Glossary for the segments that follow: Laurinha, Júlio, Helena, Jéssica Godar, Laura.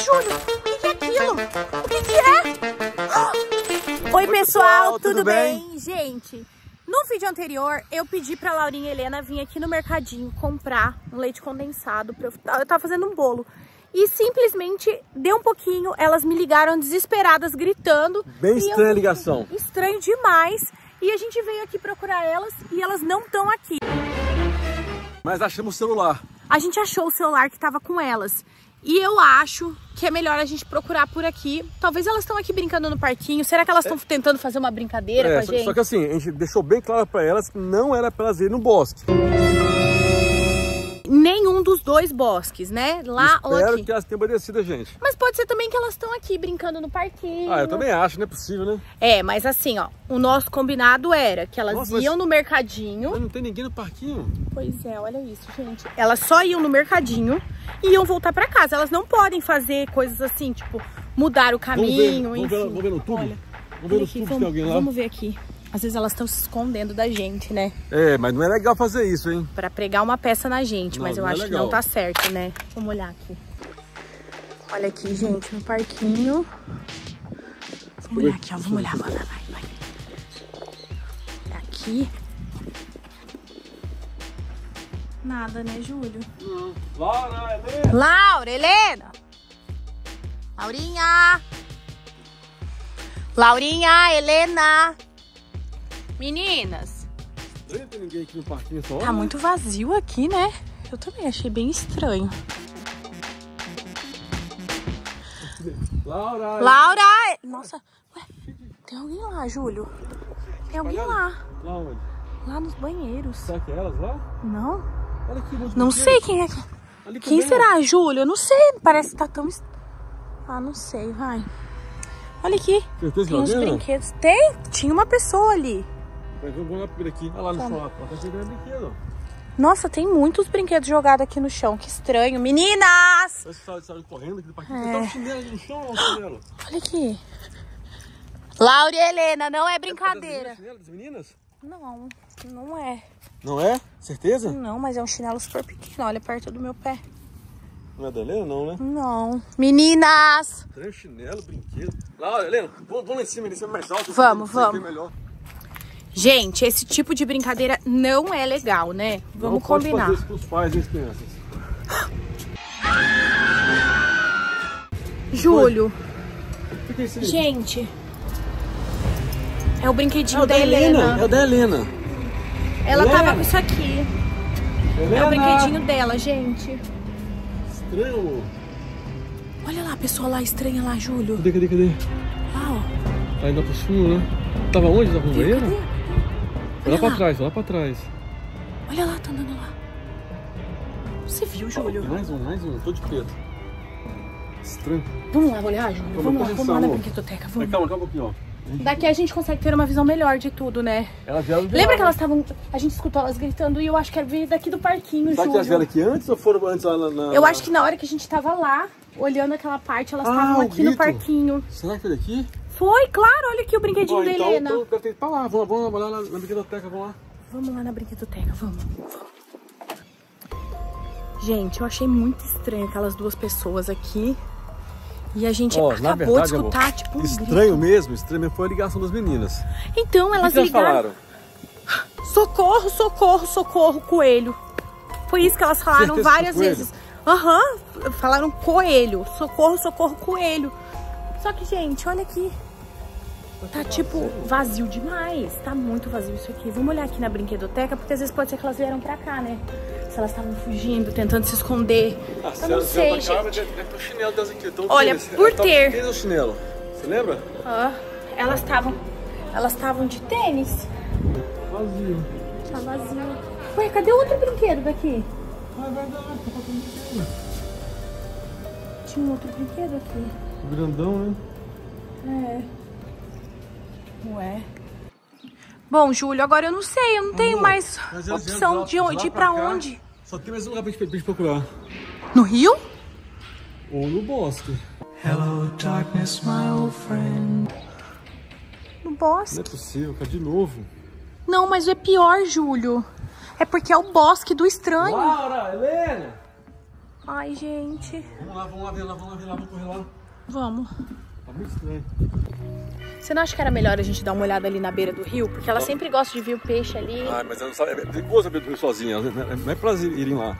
Júlio, o que é aquilo? O que é? Oi, pessoal, tudo bem? Gente, no vídeo anterior eu pedi pra Laurinha e Helena vir aqui no mercadinho comprar um leite condensado. Eu tava fazendo um bolo. E simplesmente deu um pouquinho, elas me ligaram desesperadas, gritando. Bem estranha a ligação. Estranho demais. E a gente veio aqui procurar elas e elas não estão aqui. Mas achamos o celular. A gente achou o celular que estava com elas. E eu acho que é melhor a gente procurar por aqui. Talvez elas estão aqui brincando no parquinho. Será que elas estão tentando fazer uma brincadeira com a gente? Só que assim, a gente deixou bem claro para elas que não era para elas irem no bosque. Nenhum dos dois bosques, né? Lá ou aqui. Espero que elas tenham obedecido a gente. Mas pode ser também que elas estão aqui brincando no parquinho. Ah, eu também acho, não é possível, né? É, mas assim, ó, o nosso combinado era que elas iam no mercadinho. Mas não tem ninguém no parquinho? Pois é, olha isso, gente. Elas só iam no mercadinho e iam voltar pra casa. Elas não podem fazer coisas assim, tipo, mudar o caminho, enfim. Vamos ver no tubo? Olha, vamos ver no tubo se tem alguém lá. Vamos ver aqui. Às vezes elas estão se escondendo da gente, né? É, mas não é legal fazer isso, hein? Pra pregar uma peça na gente, mas eu acho que não tá certo, né? Vamos olhar aqui. Olha aqui, gente, no parquinho. Vamos olhar aqui, ó. Vamos olhar, vai, vai. Aqui. Nada, né, Júlio? Não. Laura, Helena! Laura, Helena! Laurinha! Laurinha, Helena! Meninas, estranho ter ninguém aqui no parquinho só. Tá muito vazio aqui, né? Eu também achei bem estranho. Laura! Laura! Nossa, ué, tem alguém lá, Júlio? Tem alguém lá. Lá onde? Lá nos banheiros. Será que é elas lá? Não. Olha aqui, não sei quem é. Quem será, Júlio? Eu não sei, parece que tá tão... Ah, não sei, vai. Olha aqui, tem uns brinquedos. Tem, tinha uma pessoa ali. Vamos lá primeiro aqui. Olha lá no chão. Tá chegando brinquedo. Nossa, tem muitos brinquedos jogados aqui no chão. Que estranho. Meninas! Você saiu correndo aqui do parquinho. Você tá um chinelo no chão ou um chinelo? Olha aqui. Laura e Helena, não é brincadeira. É chinelo das meninas? Não, não é. Não é? Certeza? Não, mas é um chinelo super pequeno. Olha, perto do meu pé. Não é da Helena, não, né? Não. Meninas! Estranho chinelo, brinquedo. Laura, Helena, vamos lá em cima é mais alto. Vamos, vamos. Gente, esse tipo de brincadeira não é legal, né? Vamos combinar. Não pode fazer isso com os pais e as crianças. Júlio. Oi. Gente. É o brinquedinho da Helena. É o da Helena. Ela tava com isso aqui. Helena. É o brinquedinho dela, gente. Estranho. Olha lá, a pessoa lá estranha lá, Júlio. Cadê? Lá, ó. Tá indo pro sul, né? Tava onde? Tava no banheiro? Olha lá pra trás, olha pra trás. Olha lá, tá andando lá. Você viu, Júlio? Mais um, tô de preto. Estranho. Vamos lá olhar, Júlio? Vamos lá na brinquedoteca, vamos. Calma um pouquinho, ó. Daqui a gente consegue ter uma visão melhor de tudo, né? Elas vieram de Lembra que elas estavam... A gente escutou elas gritando e eu acho que era vir daqui do parquinho, Júlio. Será que elas vieram aqui antes ou foram antes lá na... Eu acho que na hora que a gente tava lá, olhando aquela parte, elas estavam aqui no parquinho. Será que foi daqui? Foi, claro, olha aqui o brinquedinho da Helena. Então, eu tenho que ir pra lá, vamos lá na brinquedoteca, vamos lá. Gente, eu achei muito estranho aquelas duas pessoas aqui. E a gente acabou de escutar, amor, tipo, um estranho mesmo foi a ligação das meninas. Então, elas ligaram. Falaram? Socorro, socorro, socorro, coelho. Foi isso que elas falaram várias vezes. Aham, falaram coelho, socorro, socorro, coelho. Só que, gente, olha aqui. Tá, tipo, vazio demais. Tá muito vazio isso aqui. Vamos olhar aqui na brinquedoteca, porque às vezes pode ser que elas vieram pra cá, né? Se elas estavam fugindo, tentando se esconder. Eu não sei, gente. Olha, por ter... Elas estavam de tênis ou chinelo? Você lembra? Elas estavam de tênis. Vazio. Tá vazio. Ué, cadê o outro brinquedo daqui? Vai, tá faltando brinquedo. Tinha um outro brinquedo aqui. Grandão, né? É. Ué. Bom, Júlio, agora eu não sei. Eu não tenho mais opção de ir pra onde. Só tem mais um lugar pra gente procurar. No rio? Ou no bosque. Hello, darkness, my old friend. No bosque? Não é possível, cara, de novo. Não, mas é pior, Júlio. É porque é o bosque do estranho. Laura, Helena! Ai, gente. Vamos lá, vamos correr lá. Vamos. Tá muito estranho. Você não acha que era melhor a gente dar uma olhada ali na beira do rio? Porque ela sempre gosta de ver o peixe ali. Ah, mas ela não sabe. É perigoso a beira do rio sozinha. Não é prazer irem lá.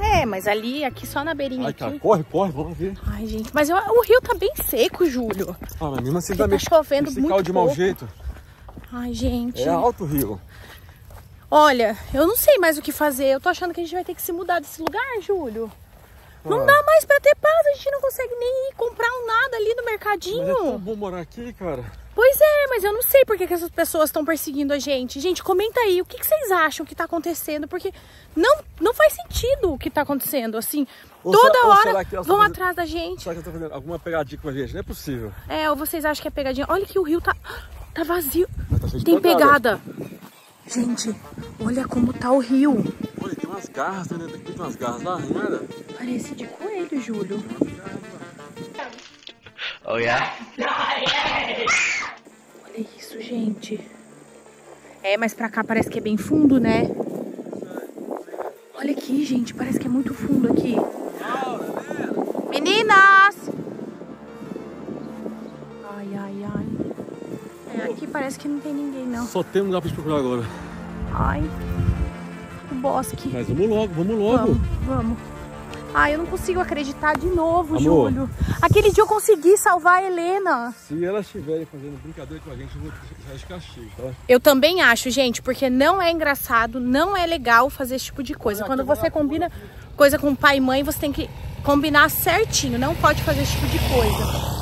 É, mas ali, aqui só na beirinha. Ai, cara, corre, vamos ver. Ai, gente, mas o rio tá bem seco, Júlio. Ah, mas mesmo assim tá chovendo muito pouco. De mau jeito. Ai, gente. É alto o rio. Olha, eu não sei mais o que fazer. Eu tô achando que a gente vai ter que se mudar desse lugar, Júlio. Não dá mais pra ter paz, a gente não consegue nem ir comprar um nada ali no mercadinho. Mas é tão bom morar aqui, cara. Pois é, mas eu não sei por que essas pessoas estão perseguindo a gente. Gente, comenta aí, o que vocês acham que tá acontecendo? Porque não faz sentido o que tá acontecendo, assim. Ou toda hora vão atrás da gente. Será que eu tô fazendo alguma pegadinha com a gente? Não é possível. É, ou vocês acham que é pegadinha? Olha que o rio tá vazio. Tá cheio de pegada. Gente, olha como tá o rio. Olha, tem umas garras, né? Tem umas garras lá, não era? Parece de coelho, Júlio. Oh, yeah? Olha isso, gente. É, mas pra cá parece que é bem fundo, né? Olha aqui, gente. Parece que é muito fundo aqui. Meninas! Ai. É, aqui parece que não tem ninguém, não. Só tem um lugar pra gente procurar agora. Ai. O bosque. Mas vamos logo. Vamos. Ai, eu não consigo acreditar de novo, amor. Júlio. Aquele dia eu consegui salvar a Helena. Se elas estiverem fazendo brincadeira com a gente, eu vou deixar de castigo, tá? Eu também acho, gente, porque não é engraçado, não é legal fazer esse tipo de coisa. Quando você combina coisa com pai e mãe, você tem que combinar certinho. Não pode fazer esse tipo de coisa.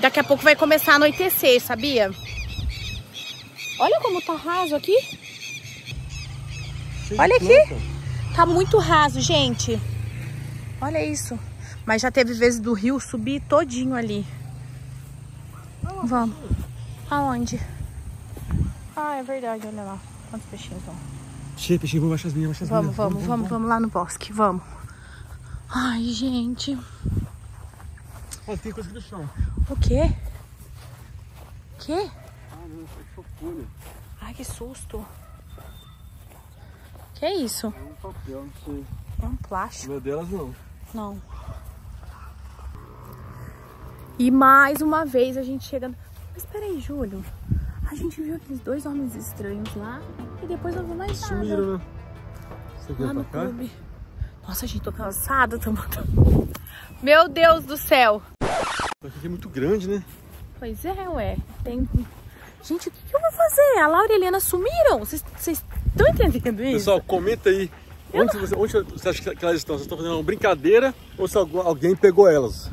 Daqui a pouco vai começar a anoitecer, sabia? Olha como tá raso aqui. Olha aqui. Tá muito raso, gente. Olha isso. Mas já teve vezes do rio subir todinho ali. Vamos. Aonde? Ah, é verdade, olha lá. Quantos peixinhos estão? Cheio, peixinho, vamos achar as minhas. Vamos lá no bosque, vamos. Ai, gente. Olha, tem coisa aqui no chão. O quê? O quê? Ah, não, foi chocura. Ai, que susto. Que é isso? É um papel, não sei. É um plástico. Não é delas, não. Não. E mais uma vez a gente chega... Mas peraí, Júlio. A gente viu aqueles dois homens estranhos lá e depois não viu mais nada. Sumiram, né? Você veio pra cá? Clube. Nossa, gente, tô cansada. Meu Deus do céu. Aqui é muito grande, né? Pois é, ué. Tem... Gente, o que eu vou fazer? A Laura e a Helena sumiram. Vocês estão entendendo isso? Pessoal, comenta aí. Onde você acha que elas estão? Vocês estão fazendo uma brincadeira ou se alguém pegou elas?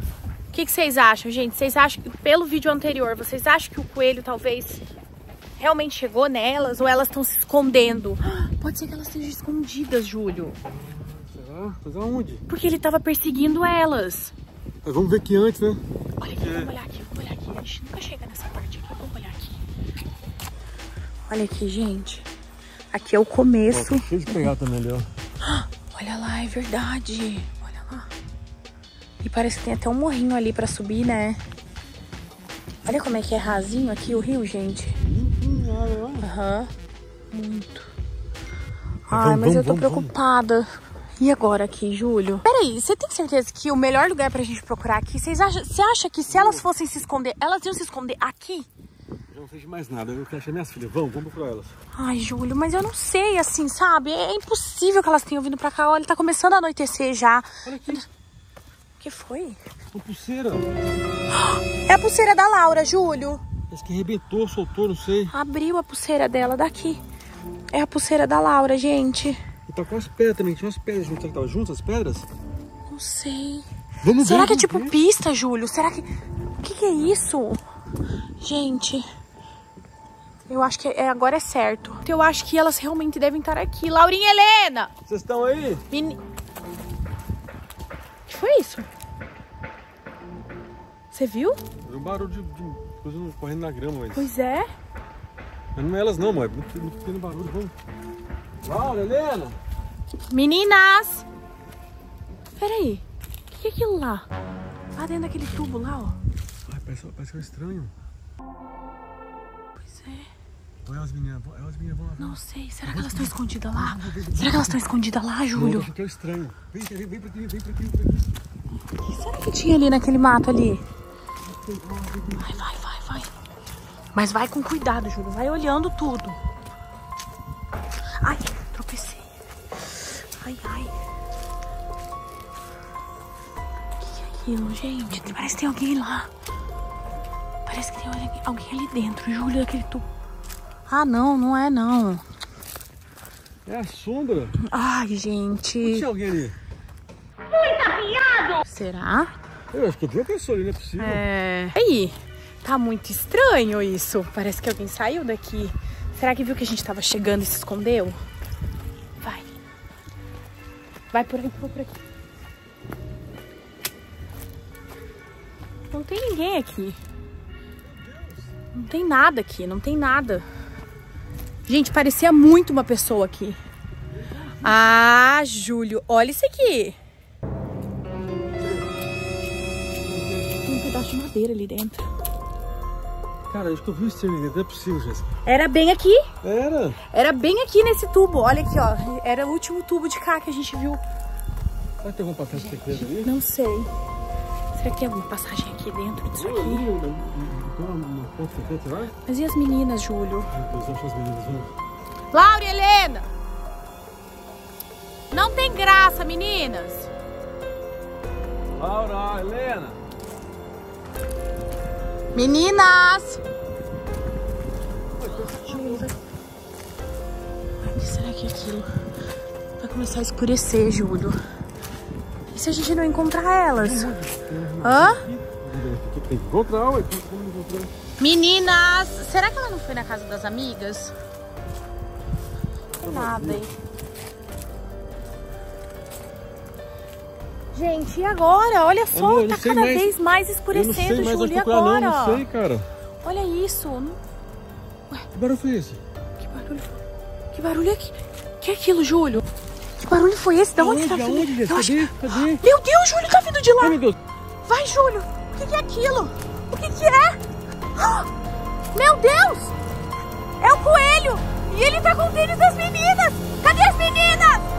O que vocês acham, gente? Vocês acham que, pelo vídeo anterior, vocês acham que o coelho talvez realmente chegou nelas ou elas estão se escondendo? Pode ser que elas estejam escondidas, Júlio. Será? Mas aonde? Porque ele estava perseguindo elas. Mas vamos ver aqui antes, né? Olha aqui, vamos olhar aqui. A gente nunca chega nessa parte aqui. Vamos olhar aqui. Olha aqui, gente. Aqui é o começo. Deixa eu pegar também ali, ó. Olha lá, é verdade. Olha lá. E parece que tem até um morrinho ali pra subir, né? Olha como é que é rasinho aqui o rio, gente. Aham. Muito. Ai, mas eu tô preocupada. E agora aqui, Júlio? Peraí, você tem certeza que o melhor lugar pra gente procurar aqui... Você acha que se elas fossem se esconder, elas iam se esconder aqui? Eu não sei de mais nada, eu quero achar minhas filhas. Vamos procurar elas. Ai, Júlio, mas eu não sei, assim, sabe? É impossível que elas tenham vindo pra cá. Olha, tá começando a anoitecer já. Olha aqui. O que foi? Uma pulseira. É a pulseira da Laura, Júlio. Parece que arrebentou, soltou, não sei. Abriu a pulseira dela daqui. É a pulseira da Laura, gente. E tá com as pedras também, tinha umas pedras juntas, tava juntas as pedras? Não sei. Será que é tipo pista, Júlio? Será que... O que é isso? Gente, eu acho que agora é certo. Eu acho que elas realmente devem estar aqui. Laurinha e Helena! Vocês estão aí? O que foi isso? Você viu? Foi um barulho de coisa correndo na grama, mas... Pois é? Mas não é elas não, mãe. Muito pequeno barulho, vamos... Laura, Helena! Meninas! Peraí, o que é aquilo lá? Lá dentro daquele tubo lá, ó. Ai, parece que é estranho. Pois é. Ou é as meninas? Vão lá. Não sei. Será que elas estão escondidas lá? Será que elas estão escondidas lá, Júlio? Porque é estranho. Vem pra aqui, O que será que tinha ali naquele mato ali? Vai. Mas vai com cuidado, Júlio. Vai olhando tudo. Ai, tropecei. Ai. O que é aquilo, gente? Parece que tem alguém lá. Parece que tem alguém ali dentro, Júlio, daquele tubo. Ah, não é. É a sombra. Ai, gente. Não tinha alguém ali. Muito afiado. Será? Eu acho que eu tropeçou ali, não é possível. É. Aí, tá muito estranho isso. Parece que alguém saiu daqui. Será que viu que a gente tava chegando e se escondeu? Vai. Vai por aí, vou por aqui. Não tem ninguém aqui. Não tem nada aqui, não tem nada. Gente, parecia muito uma pessoa aqui. Ah, Júlio, olha isso aqui. Tem um pedaço de madeira ali dentro. Cara, acho que eu vi isso ali dentro, é possível, Jéssica. Era bem aqui? Era. Era bem aqui nesse tubo, olha aqui, ó. Era o último tubo de cá que a gente viu. Será que tem algum passagem secreta ali? Não sei. Será que tem alguma passagem aqui dentro disso aqui? Mas e as meninas, Júlio? Laura e Helena! Não tem graça, meninas! Laura, Helena! Meninas! O que será que é aquilo? Vai começar a escurecer, Júlio. E se a gente não encontrar elas? Hã? Tem que encontrar, ué. Meninas, será que ela não foi na casa das amigas? Não tem nada aí. Gente, e agora? Olha só, tá cada vez mais escurecendo, Júlio, agora. Não sei, cara. Olha isso. Ué. Que barulho foi esse? Que barulho é que... Que é aquilo, Júlio? Que barulho foi esse? Da onde tá vindo? Cadê? Meu Deus, Júlio, tá vindo de lá. Ai, meu Deus. Vai, Júlio. O que é aquilo? O que é? Meu Deus! É o coelho! E ele tá com o filho das meninas! Cadê as meninas?